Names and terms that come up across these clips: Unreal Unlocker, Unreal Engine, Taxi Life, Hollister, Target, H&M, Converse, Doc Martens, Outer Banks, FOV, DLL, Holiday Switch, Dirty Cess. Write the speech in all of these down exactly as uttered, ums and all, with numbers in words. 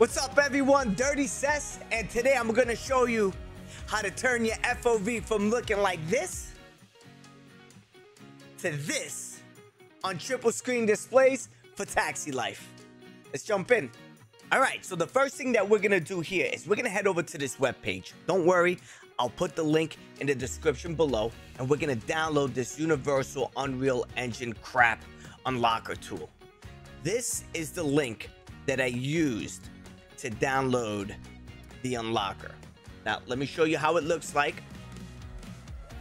What's up everyone, Dirty Cess, and today I'm gonna show you how to turn your F O V from looking like this to this on triple screen displays for Taxi Life. Let's jump in. All right, so the first thing that we're gonna do here is we're gonna head over to this webpage. Don't worry, I'll put the link in the description below, and we're gonna download this universal Unreal Engine crap unlocker tool. This is the link that I used to download the unlocker. Now, let me show you how it looks like.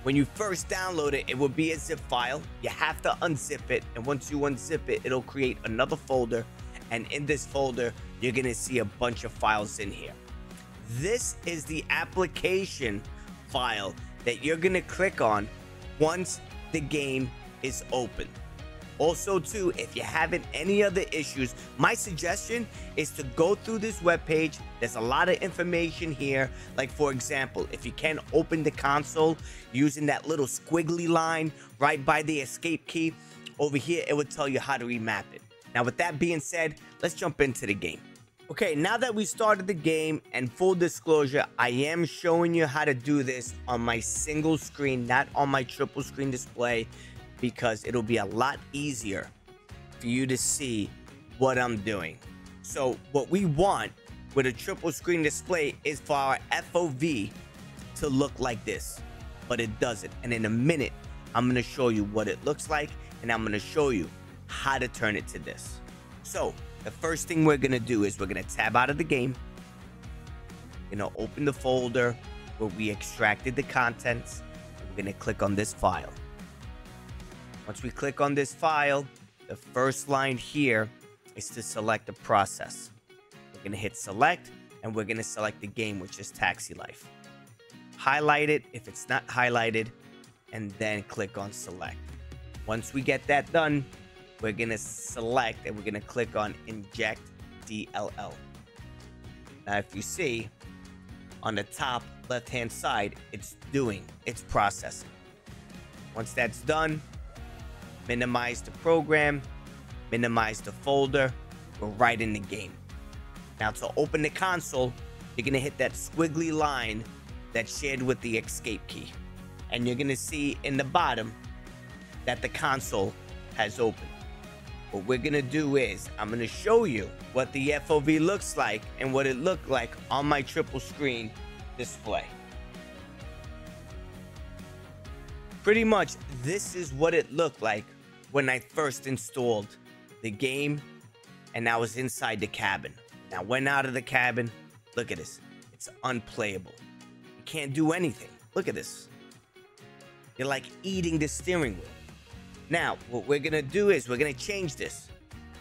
When you first download it, it will be a zip file. You have to unzip it, and once you unzip it, it'll create another folder, and in this folder, you're gonna see a bunch of files in here. This is the application file that you're gonna click on once the game is open. Also too, if you're having any other issues, my suggestion is to go through this webpage. There's a lot of information here. Like for example, if you can open the console using that little squiggly line right by the escape key, over here it would tell you how to remap it. Now with that being said, let's jump into the game. Okay, now that we started the game, and full disclosure, I am showing you how to do this on my single screen, not on my triple screen display, because it'll be a lot easier for you to see what I'm doing. So what we want with a triple screen display is for our F O V to look like this, but it doesn't. And in a minute, I'm gonna show you what it looks like, and I'm gonna show you how to turn it to this. So the first thing we're gonna do is we're gonna tab out of the game, you know, open the folder where we extracted the contents. We're gonna click on this file. Once we click on this file, the first line here is to select the process. We're gonna hit select, and we're gonna select the game, which is Taxi Life. Highlight it if it's not highlighted, and then click on select. Once we get that done, we're gonna select and we're gonna click on inject D L L. Now, if you see on the top left-hand side, it's doing, it's processing. Once that's done, minimize the program, minimize the folder, we're right in the game. Now to open the console, you're gonna hit that squiggly line that's shared with the escape key. And you're gonna see in the bottom that the console has opened. What we're gonna do is, I'm gonna show you what the F O V looks like and what it looked like on my triple screen display. Pretty much, this is what it looked like when I first installed the game and I was inside the cabin. Now, when out of the cabin, look at this. It's unplayable. You can't do anything. Look at this. You're like eating the steering wheel. Now, what we're gonna do is we're gonna change this.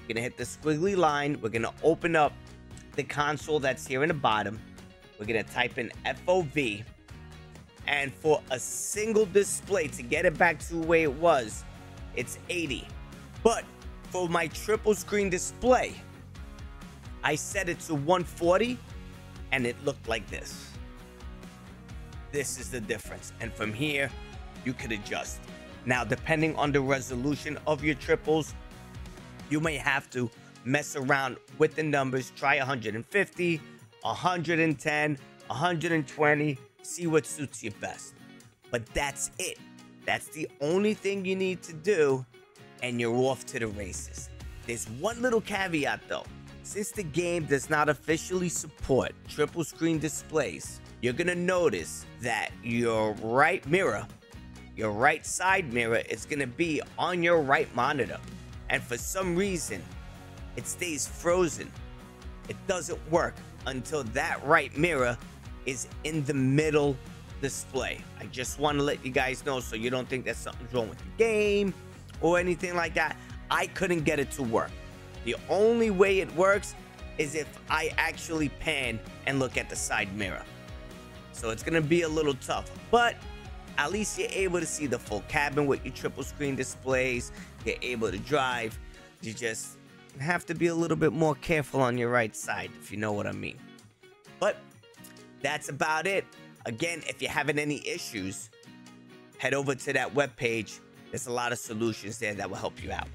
We're gonna hit the squiggly line. We're gonna open up the console that's here in the bottom. We're gonna type in F O V. And for a single display, to get it back to the way it was, it's eighty. But for my triple screen display, I set it to one forty, and it looked like this. This is the difference. And from here, you could adjust. Now, depending on the resolution of your triples, you may have to mess around with the numbers. Try one fifty, one ten, one twenty. See what suits you best. But that's it. That's the only thing you need to do, and you're off to the races. There's one little caveat though. Since the game does not officially support triple screen displays, you're gonna notice that your right mirror, your right side mirror, is gonna be on your right monitor. And for some reason, it stays frozen. It doesn't work until that right mirror is in the middle display. I just want to let you guys know so you don't think that something's wrong with the game or anything like that. I couldn't get it to work. The only way it works is if I actually pan and look at the side mirror. So it's gonna be a little tough, but at least you're able to see the full cabin with your triple screen displays. You're able to drive. You just have to be a little bit more careful on your right side, if you know what I mean. But that's about it. Again, if you're having any issues, head over to that webpage. There's a lot of solutions there that will help you out.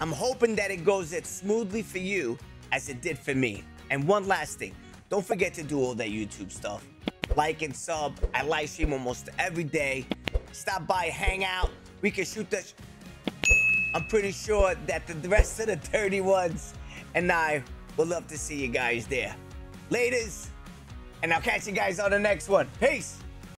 I'm hoping that it goes as smoothly for you as it did for me. And one last thing, don't forget to do all that YouTube stuff. Like and sub. I live stream almost every day. Stop by, hang out. We can shoot the... Sh I'm pretty sure that the rest of the dirty ones and I would love to see you guys there. Laters, and I'll catch you guys on the next one. Peace.